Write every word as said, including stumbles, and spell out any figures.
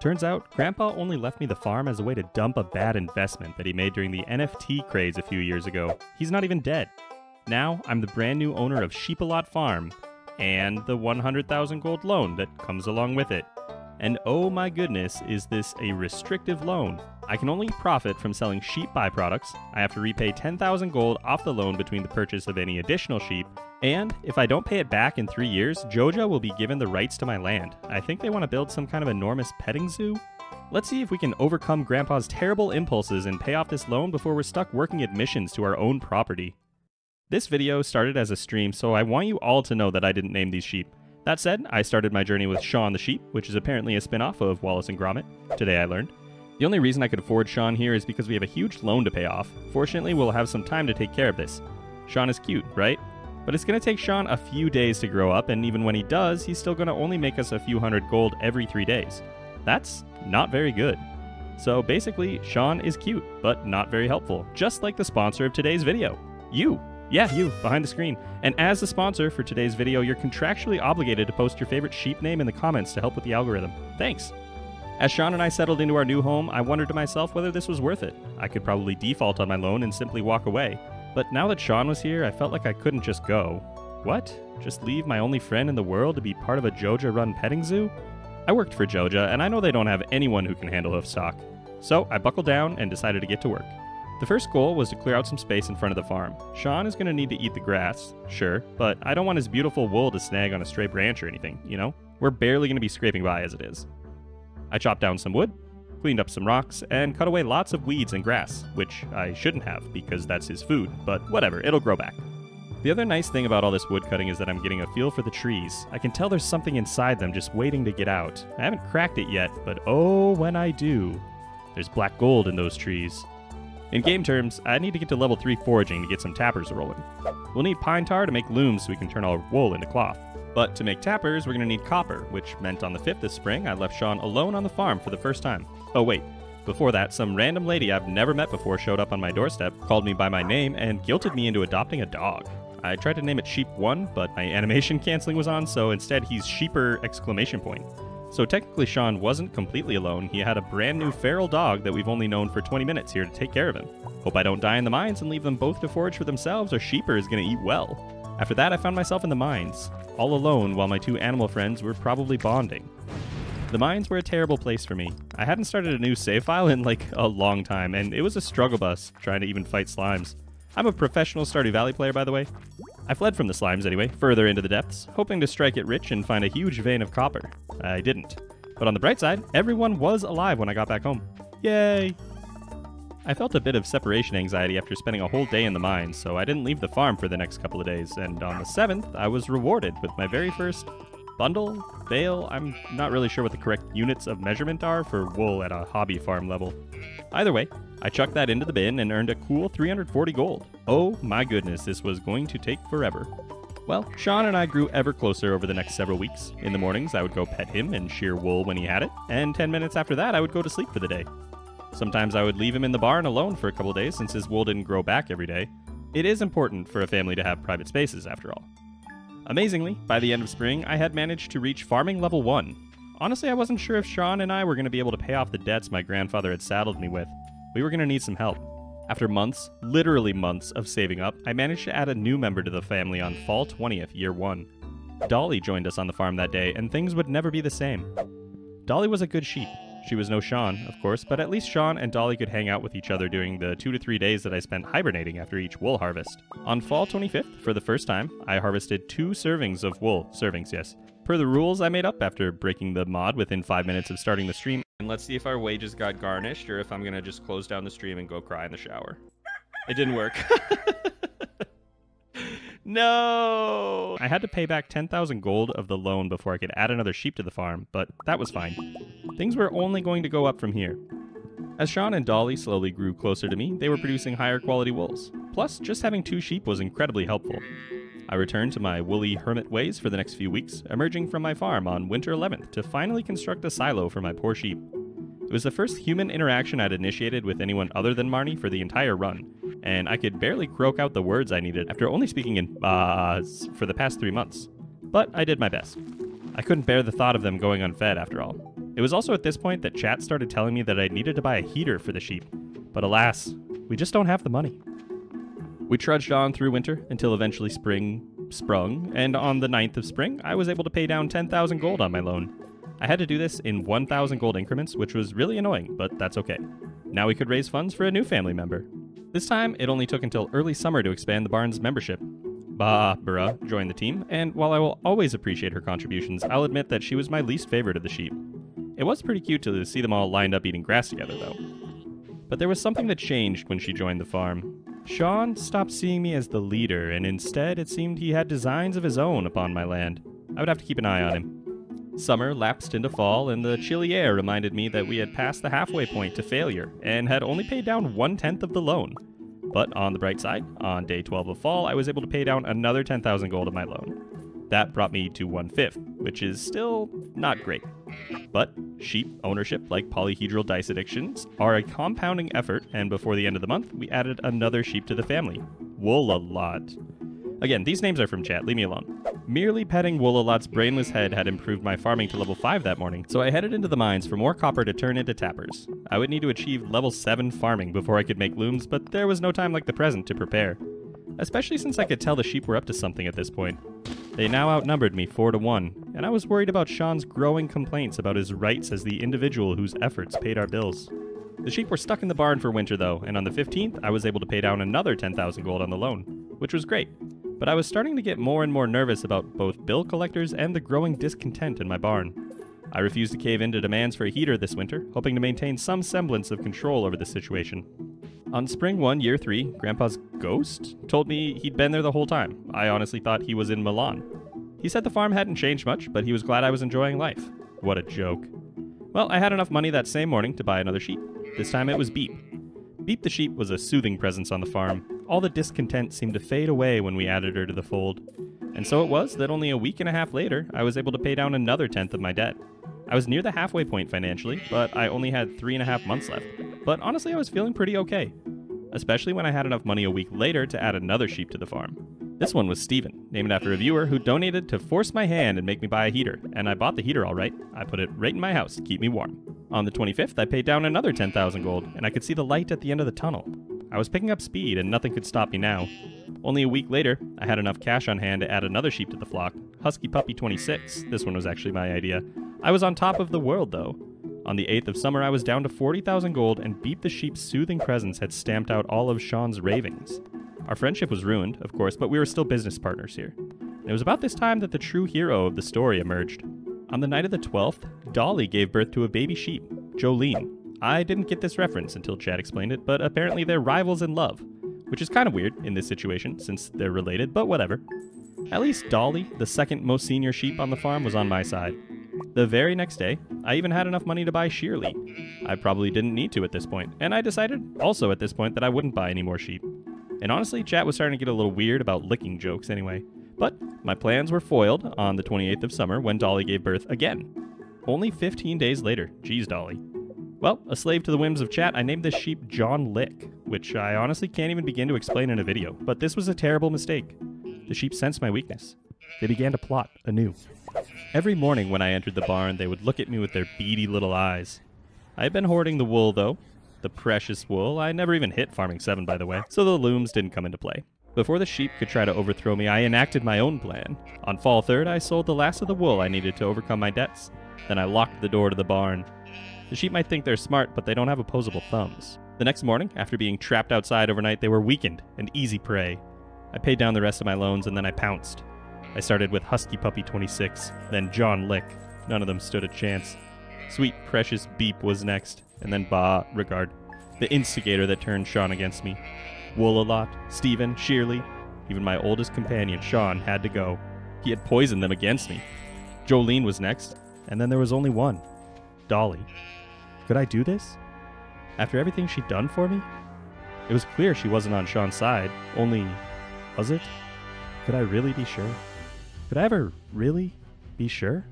Turns out, Grandpa only left me the farm as a way to dump a bad investment that he made during the N F T craze a few years ago. He's not even dead. Now, I'm the brand new owner of Sheepalot Farm, and the one hundred thousand gold loan that comes along with it. And oh my goodness, is this a restrictive loan. I can only profit from selling sheep byproducts, I have to repay ten thousand gold off the loan between the purchase of any additional sheep, and if I don't pay it back in three years, Joja will be given the rights to my land. I think they want to build some kind of enormous petting zoo? Let's see if we can overcome Grandpa's terrible impulses and pay off this loan before we're stuck working admissions to our own property. This video started as a stream, so I want you all to know that I didn't name these sheep. That said, I started my journey with Shaun the Sheep, which is apparently a spin-off of Wallace and Gromit, today I learned. The only reason I could afford Shaun here is because we have a huge loan to pay off. Fortunately, we'll have some time to take care of this. Shaun is cute, right? But it's going to take Shaun a few days to grow up, and even when he does, he's still going to only make us a few hundred gold every three days. That's not very good. So basically, Shaun is cute, but not very helpful, just like the sponsor of today's video, you! Yeah, you, behind the screen. And as the sponsor for today's video, you're contractually obligated to post your favorite sheep name in the comments to help with the algorithm. Thanks! As Shaun and I settled into our new home, I wondered to myself whether this was worth it. I could probably default on my loan and simply walk away. But now that Shaun was here, I felt like I couldn't just go. What? Just leave my only friend in the world to be part of a Joja-run petting zoo? I worked for Joja, and I know they don't have anyone who can handle hoofstock. So I buckled down and decided to get to work. The first goal was to clear out some space in front of the farm. Shaun is going to need to eat the grass, sure, but I don't want his beautiful wool to snag on a stray branch or anything, you know? We're barely going to be scraping by as it is. I chopped down some wood, cleaned up some rocks, and cut away lots of weeds and grass, which I shouldn't have because that's his food, but whatever, it'll grow back. The other nice thing about all this wood cutting is that I'm getting a feel for the trees. I can tell there's something inside them just waiting to get out. I haven't cracked it yet, but oh, when I do. There's black gold in those trees. In game terms, I need to get to level three foraging to get some tappers rolling. We'll need pine tar to make looms so we can turn our wool into cloth. But to make tappers, we're going to need copper, which meant on the fifth this spring, I left Shaun alone on the farm for the first time. Oh wait, before that, some random lady I've never met before showed up on my doorstep, called me by my name, and guilted me into adopting a dog. I tried to name it Sheep one, but my animation canceling was on, so instead he's Sheeper exclamation point. So technically Shaun wasn't completely alone, he had a brand new feral dog that we've only known for twenty minutes here to take care of him. Hope I don't die in the mines and leave them both to forage for themselves or Sheeper is going to eat well. After that I found myself in the mines, all alone while my two animal friends were probably bonding. The mines were a terrible place for me. I hadn't started a new save file in like a long time and it was a struggle bus trying to even fight slimes. I'm a professional Stardew Valley player by the way. I fled from the slimes anyway, further into the depths, hoping to strike it rich and find a huge vein of copper. I didn't. But on the bright side, everyone was alive when I got back home. Yay! I felt a bit of separation anxiety after spending a whole day in the mines, so I didn't leave the farm for the next couple of days, and on the seventh, I was rewarded with my very first bundle, bale, I'm not really sure what the correct units of measurement are for wool at a hobby farm level. Either way, I chucked that into the bin and earned a cool three hundred forty gold. Oh my goodness, this was going to take forever. Well, Shaun and I grew ever closer over the next several weeks. In the mornings, I would go pet him and shear wool when he had it, and ten minutes after that, I would go to sleep for the day. Sometimes I would leave him in the barn alone for a couple days since his wool didn't grow back every day. It is important for a family to have private spaces, after all. Amazingly, by the end of spring, I had managed to reach farming level one. Honestly, I wasn't sure if Shaun and I were going to be able to pay off the debts my grandfather had saddled me with. We were going to need some help. After months, literally months, of saving up, I managed to add a new member to the family on fall twentieth, year one. Dolly joined us on the farm that day, and things would never be the same. Dolly was a good sheep. She was no Shaun, of course, but at least Shaun and Dolly could hang out with each other during the two to three days that I spent hibernating after each wool harvest. On fall twenty-fifth, for the first time, I harvested two servings of wool. Servings, yes. Per the rules I made up after breaking the mod within five minutes of starting the stream. And let's see if our wages got garnished or if I'm gonna just close down the stream and go cry in the shower. It didn't work. No! I had to pay back ten thousand gold of the loan before I could add another sheep to the farm, but that was fine. Things were only going to go up from here. As Shaun and Dolly slowly grew closer to me, they were producing higher quality wools. Plus, just having two sheep was incredibly helpful. I returned to my woolly hermit ways for the next few weeks, emerging from my farm on winter eleventh to finally construct a silo for my poor sheep. It was the first human interaction I'd initiated with anyone other than Marnie for the entire run, and I could barely croak out the words I needed after only speaking in uhs for the past three months. But I did my best. I couldn't bear the thought of them going unfed after all. It was also at this point that chat started telling me that I needed to buy a heater for the sheep, but alas, we just don't have the money. We trudged on through winter until eventually spring sprung, and on the ninth of spring, I was able to pay down ten thousand gold on my loan. I had to do this in one thousand gold increments, which was really annoying, but that's okay. Now we could raise funds for a new family member. This time, it only took until early summer to expand the barn's membership. Barbara joined the team, and while I will always appreciate her contributions, I'll admit that she was my least favorite of the sheep. It was pretty cute to see them all lined up eating grass together, though. But there was something that changed when she joined the farm. Shaun stopped seeing me as the leader, and instead it seemed he had designs of his own upon my land. I would have to keep an eye on him. Summer lapsed into fall, and the chilly air reminded me that we had passed the halfway point to failure and had only paid down one-tenth of the loan. But on the bright side, on day twelve of fall, I was able to pay down another ten thousand gold of my loan. That brought me to one-fifth, which is still not great. But sheep ownership, like polyhedral dice addictions, are a compounding effort, and before the end of the month, we added another sheep to the family, Wollalat. Again, these names are from chat, leave me alone. Merely petting Wollalat's brainless head had improved my farming to level five that morning, so I headed into the mines for more copper to turn into tappers. I would need to achieve level seven farming before I could make looms, but there was no time like the present to prepare. Especially since I could tell the sheep were up to something at this point. They now outnumbered me four to one, and I was worried about Shaun's growing complaints about his rights as the individual whose efforts paid our bills. The sheep were stuck in the barn for winter though, and on the fifteenth, I was able to pay down another ten thousand gold on the loan, which was great. But I was starting to get more and more nervous about both bill collectors and the growing discontent in my barn. I refused to cave into demands for a heater this winter, hoping to maintain some semblance of control over the situation. On spring one, year three, Grandpa's ghost told me he'd been there the whole time. I honestly thought he was in Milan. He said the farm hadn't changed much, but he was glad I was enjoying life. What a joke. Well, I had enough money that same morning to buy another sheep. This time it was Beep. Beep the sheep was a soothing presence on the farm. All the discontent seemed to fade away when we added her to the fold. And so it was that only a week and a half later, I was able to pay down another tenth of my debt. I was near the halfway point financially, but I only had three and a half months left. But honestly, I was feeling pretty okay. Especially when I had enough money a week later to add another sheep to the farm. This one was Steven, named after a viewer who donated to force my hand and make me buy a heater. And I bought the heater all right. I put it right in my house to keep me warm. On the twenty-fifth, I paid down another ten thousand gold, and I could see the light at the end of the tunnel. I was picking up speed and nothing could stop me now. Only a week later, I had enough cash on hand to add another sheep to the flock, Husky Puppy twenty-six. This one was actually my idea. I was on top of the world though. On the eighth of summer, I was down to forty thousand gold, and Beep the sheep's soothing presence had stamped out all of Shaun's ravings. Our friendship was ruined, of course, but we were still business partners here. And it was about this time that the true hero of the story emerged. On the night of the twelfth, Dolly gave birth to a baby sheep, Jolene. I didn't get this reference until Chad explained it, but apparently they're rivals in love, which is kind of weird in this situation since they're related, but whatever. At least Dolly, the second most senior sheep on the farm, was on my side. The very next day, I even had enough money to buy Shirley. I probably didn't need to at this point, and I decided also at this point that I wouldn't buy any more sheep. And honestly, chat was starting to get a little weird about licking jokes anyway. But my plans were foiled on the twenty-eighth of summer when Dolly gave birth again. Only fifteen days later. Jeez, Dolly. Well, a slave to the whims of chat, I named this sheep John Lick, which I honestly can't even begin to explain in a video, but this was a terrible mistake. The sheep sensed my weakness. They began to plot anew. Every morning when I entered the barn, they would look at me with their beady little eyes. I had been hoarding the wool though, the precious wool. I never even hit farming seven, by the way, so the looms didn't come into play. Before the sheep could try to overthrow me, I enacted my own plan. On fall third, I sold the last of the wool I needed to overcome my debts. Then I locked the door to the barn. The sheep might think they're smart, but they don't have opposable thumbs. The next morning, after being trapped outside overnight, they were weakened and easy prey. I paid down the rest of my loans and then I pounced. I started with Husky Puppy twenty-six, then John Lick. None of them stood a chance. Sweet Precious Beep was next, and then Bah Regard, the instigator that turned Shaun against me. Wollalat, Steven, Shirley, even my oldest companion, Shaun, had to go. He had poisoned them against me. Jolene was next, and then there was only one, Dolly. Could I do this? After everything she'd done for me? It was clear she wasn't on Shaun's side, only, was it? Could I really be sure? Could I ever really be sure?